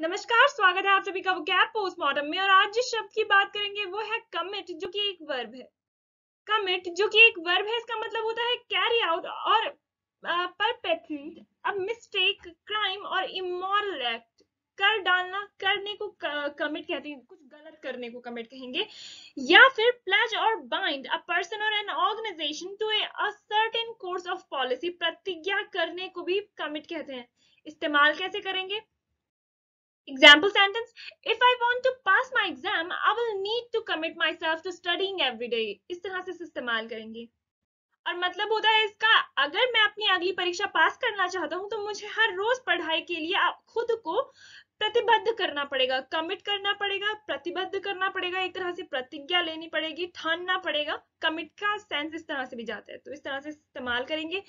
नमस्कार, स्वागत है आप सभी का वोकैब पोस्टमॉर्टम में। और आज जिस शब्द की बात करेंगे वो है कमिट, जो कि एक वर्ब है। कमिट जो कि एक वर्ब है, इसका मतलब होता है कैरी आउट और परपेट्रेट अ मिस्टेक, क्राइम और इमोरल एक्ट। कर डालना, करने को कमिट कहते हैं, कुछ गलत करने को कमिट कहेंगे। या फिर प्लेज और बाइंड अ पर्सन और an organization to a certain course of policy, प्रतिज्ञा करने को भी कमिट कहते हैं। इस्तेमाल कैसे करेंगे? Example sentence: If I want to pass my exam, I will need to commit myself to studying every day. इस तरह से इस्तेमाल करेंगे। और मतलब होता है इसका, अगर मैं अपनी अगली परीक्षा पास करना चाहता हूँ तो मुझे हर रोज पढ़ाई के लिए खुद को प्रतिबद्ध करना पड़ेगा, कमिट करना पड़ेगा, प्रतिबद्ध करना पड़ेगा, एक तरह से प्रतिज्ञा लेनी पड़ेगी, ठानना पड़ेगा। कमिट का सेंस इस तरह से भी जाता है, तो इस तरह से इस्तेमाल करेंगे।